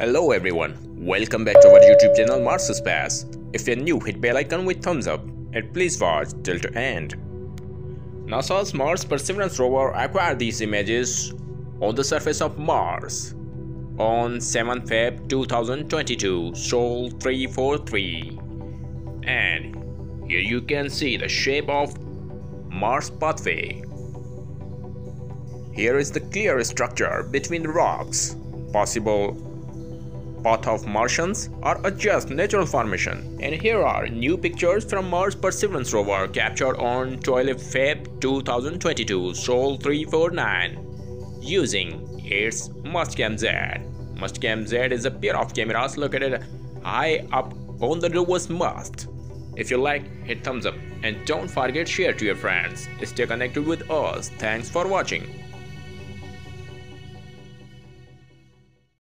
Hello everyone, welcome back to our YouTube channel Mars Space. If you're new, hit bell icon with thumbs up and please watch till the end. NASA's Mars Perseverance rover acquired these images on the surface of Mars on 7 Feb 2022, Sol 343. And here you can see the shape of Mars pathway. Here is the clear structure between the rocks. Possible path of Martians are a just natural formation. And here are new pictures from Mars Perseverance rover captured on 12 Feb 2022 Sol 349 using its Mastcam-Z. Mastcam-Z is a pair of cameras located high up on the rover's mast. If you like, hit thumbs up and don't forget share to your friends. Stay connected with us. Thanks for watching.